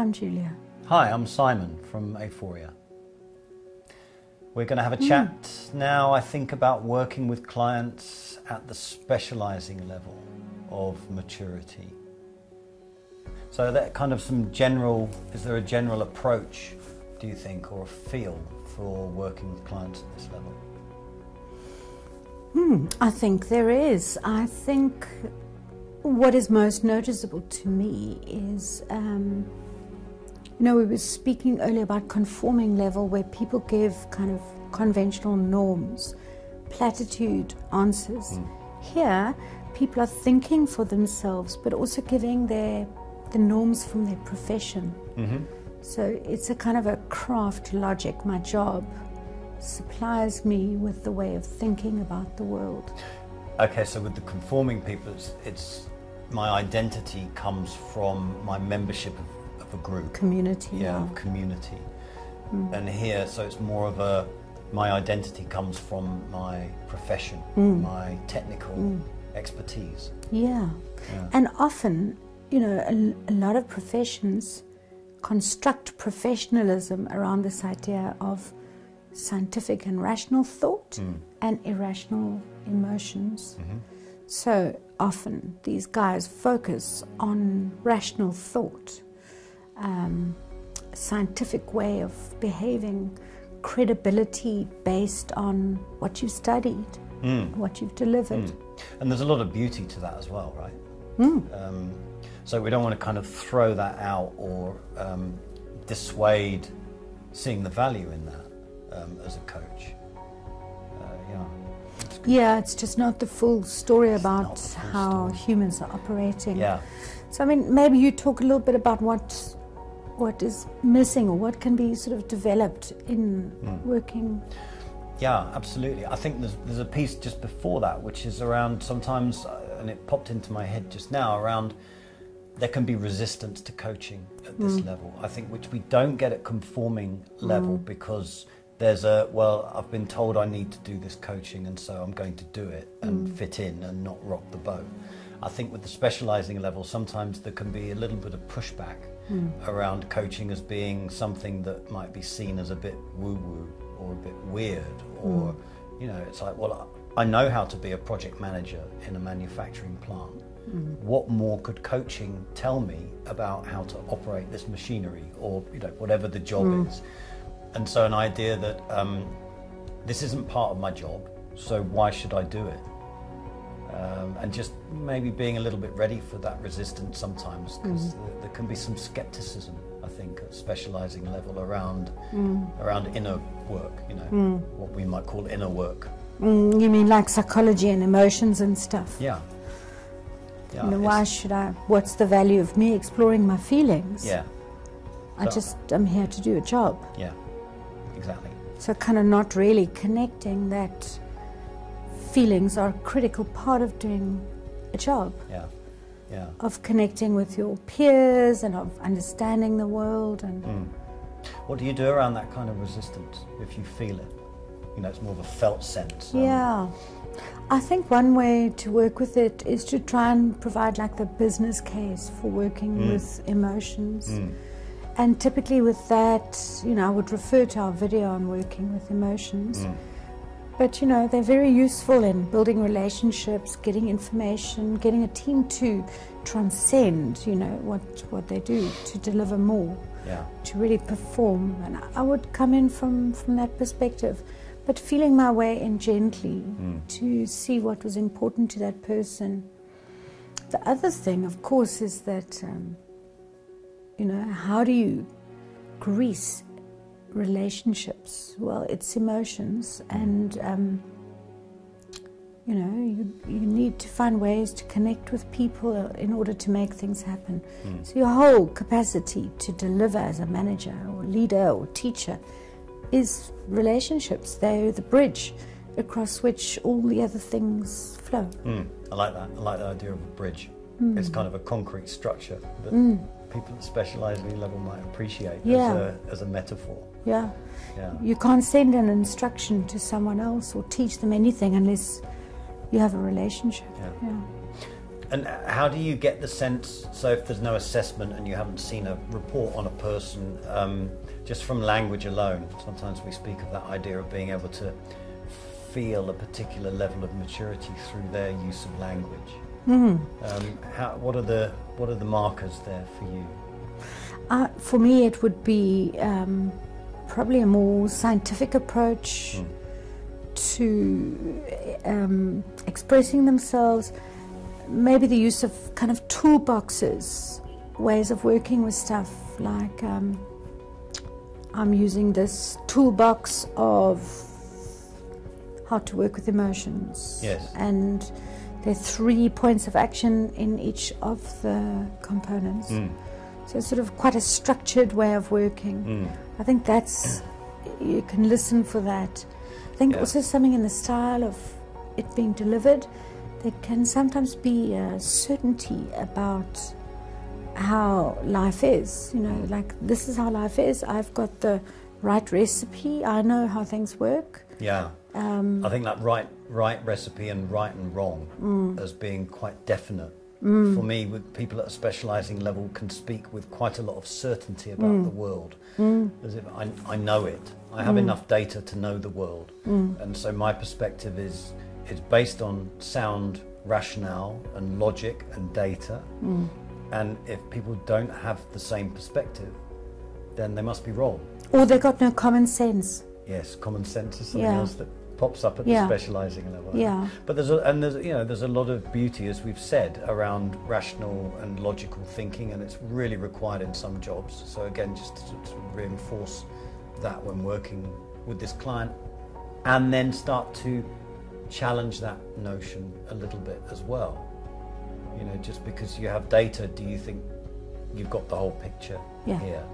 I'm Julia. Hi, I'm Simon from Aphoria. We're going to have a chat now, I think, about working with clients at the specialising level of maturity. So that kind of some general, is there a general approach, do you think, or a feel for working with clients at this level? I think there is. I think what is most noticeable to me is, you know, we were speaking earlier about conforming level, where people give kind of conventional norms, platitude answers. Here, people are thinking for themselves, but also giving the norms from their profession. So it's a kind of a craft logic. My job supplies me with the way of thinking about the world. Okay, so with the conforming people, it's my identity comes from my membership of a group. Community. Yeah, yeah. Community. And here, so it's more of a, my identity comes from my profession, my technical expertise. Yeah. And often, you know, a lot of professions construct professionalism around this idea of scientific and rational thought and irrational emotions. So often these guys focus on rational thought, scientific way of behaving, credibility based on what you've studied, what you've delivered. And there's a lot of beauty to that as well, right? So we don't want to kind of throw that out or dissuade seeing the value in that. As a coach, yeah, it's just not the full story about how humans are operating. Yeah. So I mean, maybe you talk a little bit about what is missing or what can be sort of developed in working. Yeah, absolutely. I think there's a piece just before that, which is around sometimes, and it popped into my head just now, around there can be resistance to coaching at this level. I think which we don't get at conforming level because there's a, well, I've been told I need to do this coaching and so I'm going to do it and fit in and not rock the boat. I think with the specialising level, sometimes there can be a little bit of pushback around coaching as being something that might be seen as a bit woo-woo or a bit weird or, you know, it's like, well, I know how to be a project manager in a manufacturing plant. What more could coaching tell me about how to operate this machinery or, you know, whatever the job is? And so an idea that this isn't part of my job, so why should I do it? And just maybe being a little bit ready for that resistance sometimes, because there can be some skepticism, I think, at specialising level around inner work, you know, what we might call inner work. You mean like psychology and emotions and stuff? Yeah. Yeah, you know, why should I, what's the value of me exploring my feelings? Yeah. I just, I'm here to do a job. Yeah. Exactly. So kind of not really connecting that feelings are a critical part of doing a job. Yeah, yeah. Of connecting with your peers and of understanding the world. And what do you do around that kind of resistance if you feel it? You know, it's more of a felt sense. Yeah. I think one way to work with it is to try and provide like the business case for working with emotions. And typically with that, you know, I would refer to our video on working with emotions. But, you know, they're very useful in building relationships, getting information, getting a team to transcend, you know, what they do, to deliver more, to really perform. And I would come in from that perspective, but feeling my way in gently to see what was important to that person. The other thing, of course, is that... you know, how do you grease relationships? Well, it's emotions, and you know, you need to find ways to connect with people in order to make things happen. So your whole capacity to deliver as a manager or leader or teacher is relationships. They're the bridge across which all the other things flow. I like that. I like the idea of a bridge. It's kind of a concrete structure that people at specialising level might appreciate as a metaphor. Yeah. You can't send an instruction to someone else or teach them anything unless you have a relationship. Yeah. And how do you get the sense, so if there's no assessment and you haven't seen a report on a person, just from language alone, sometimes we speak of that idea of being able to feel a particular level of maturity through their use of language. Mm-hmm. What are the markers there for you? For me, it would be probably a more scientific approach to expressing themselves. Maybe the use of kind of toolboxes, ways of working with stuff, like I'm using this toolbox of how to work with emotions. Yes. And there are 3 points of action in each of the components. Mm. So it's sort of quite a structured way of working. Mm. I think that's, you can listen for that. I think also something in the style of it being delivered. There can sometimes be a certainty about how life is, you know, like this is how life is. I've got the right recipe. I know how things work. Yeah. I think that right recipe and right and wrong as being quite definite. Mm. For me, with people at a specialising level can speak with quite a lot of certainty about the world. Mm. As if I know it. I have enough data to know the world. Mm. And so my perspective is it's based on sound rationale and logic and data. Mm. And if people don't have the same perspective, then they must be wrong. Or they've got no common sense. Yes, common sense is something else that pops up at the specialising level. Yeah. But there's a lot of beauty, as we've said, around rational and logical thinking, and it's really required in some jobs. So again, just to reinforce that when working with this client, and then start to challenge that notion a little bit as well. You know, just because you have data, do you think you've got the whole picture here?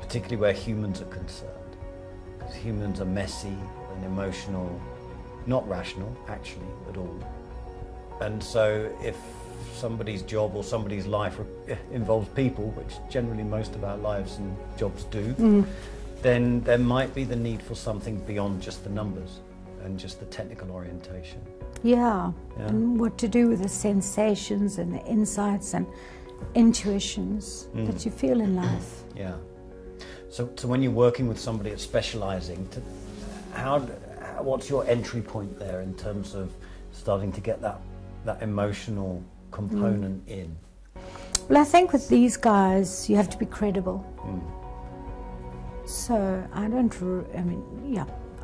Particularly where humans are concerned, because humans are messy and emotional, not rational actually at all. And so if somebody's job or somebody's life involves people, which generally most of our lives and jobs do, then there might be the need for something beyond just the numbers and just the technical orientation. Yeah. And what to do with the sensations and the insights and intuitions that you feel in life. Yeah. So when you're working with somebody that's specialising, what's your entry point there in terms of starting to get that emotional component in? Well, I think with these guys, you have to be credible. Mm. So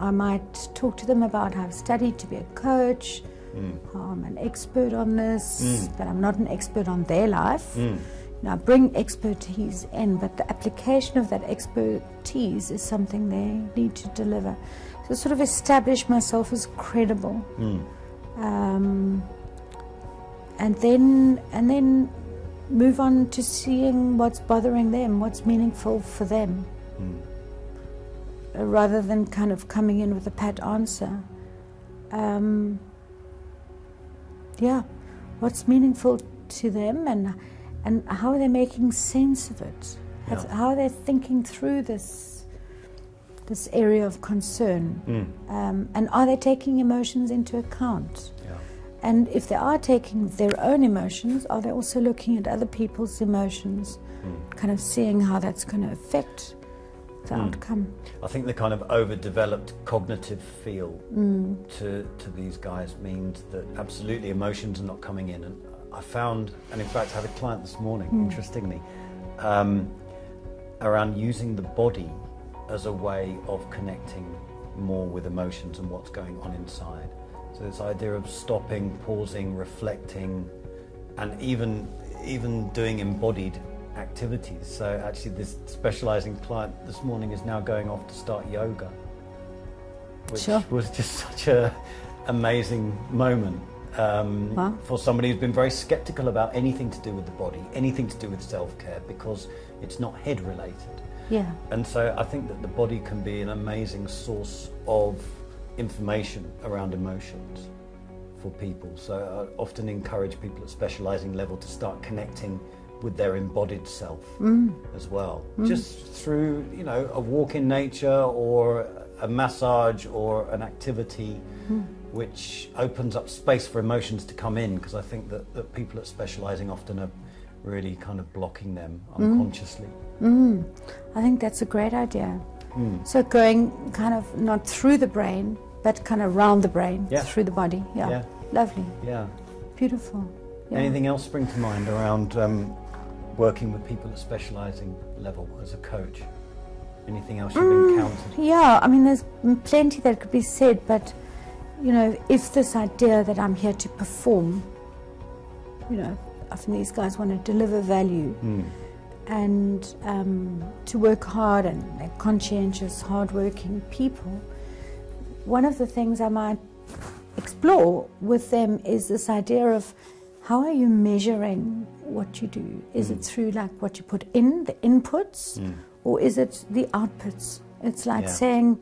I might talk to them about how I've studied to be a coach, how I'm an expert on this, but I'm not an expert on their life. Mm. Now, bring expertise in, but the application of that expertise is something they need to deliver. So sort of establish myself as credible. Mm. And then move on to seeing what's bothering them, what's meaningful for them, rather than kind of coming in with a pat answer. What's meaningful to them, and how are they making sense of it? Yeah. How are they thinking through this area of concern? Mm. And are they taking emotions into account? Yeah. And if they are taking their own emotions, are they also looking at other people's emotions, kind of seeing how that's going to affect the outcome? I think the kind of overdeveloped cognitive feel to these guys means that absolutely emotions are not coming in. And I found, and in fact I had a client this morning, interestingly, around using the body as a way of connecting more with emotions and what's going on inside. So this idea of stopping, pausing, reflecting, and even doing embodied activities. So actually this specialising client this morning is now going off to start yoga, which was just such an amazing moment. For somebody who's been very sceptical about anything to do with the body, anything to do with self-care, because it's not head related. Yeah. And so I think that the body can be an amazing source of information around emotions for people. So I often encourage people at specialising level to start connecting with their embodied self as well. Just through, you know, a walk in nature or a massage or an activity which opens up space for emotions to come in, because I think that people that are specialising often are really kind of blocking them unconsciously. I think that's a great idea. So going kind of not through the brain, but kind of round the brain, through the body. Yeah. Lovely. Yeah. Beautiful. Yeah. Anything else spring to mind around working with people at specialising level as a coach? Anything else you've encountered? Yeah, I mean, there's plenty that could be said, but, you know, if this idea that I'm here to perform, you know, I think these guys want to deliver value and to work hard, and they're conscientious, hard-working people. One of the things I might explore with them is this idea of how are you measuring what you do? Is it through like what you put in, the inputs, or is it the outputs? It's like saying,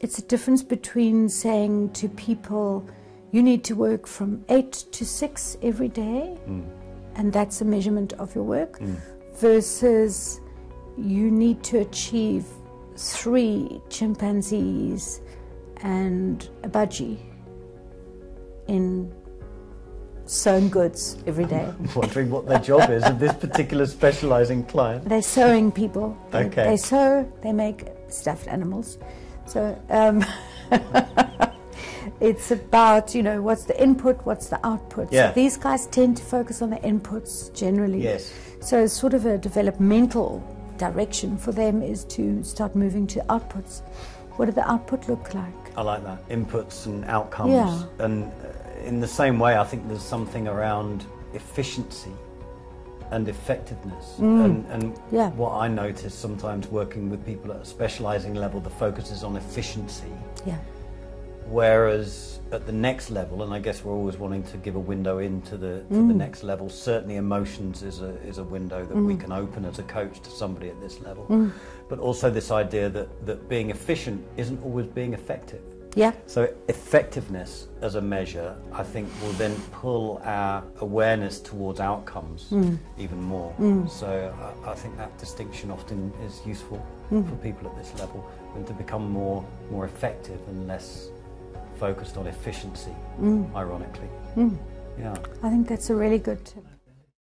it's a difference between saying to people, you need to work from 8 to 6 every day, and that's a measurement of your work, versus you need to achieve 3 chimpanzees and a budgie in sewing goods every day. I'm wondering what their job is of this particular specializing client. They're sewing people. Okay. They sew, they make stuffed animals. So it's about, you know, what's the input, what's the output. Yeah. So these guys tend to focus on the inputs generally. Yes. So it's sort of a developmental direction for them is to start moving to outputs. What did the output look like? I like that. Inputs and outcomes. Yeah. And in the same way, I think there's something around efficiency and effectiveness. And what I notice sometimes working with people at a specializing level, the focus is on efficiency. Yeah. Whereas at the next level, and I guess we're always wanting to give a window into the next level, certainly emotions is a window that we can open as a coach to somebody at this level. But also this idea that being efficient isn't always being effective. Yeah. So effectiveness as a measure, I think, will then pull our awareness towards outcomes even more. So I think that distinction often is useful for people at this level, and to become more effective and less focused on efficiency, ironically. Yeah. I think that's a really good tip.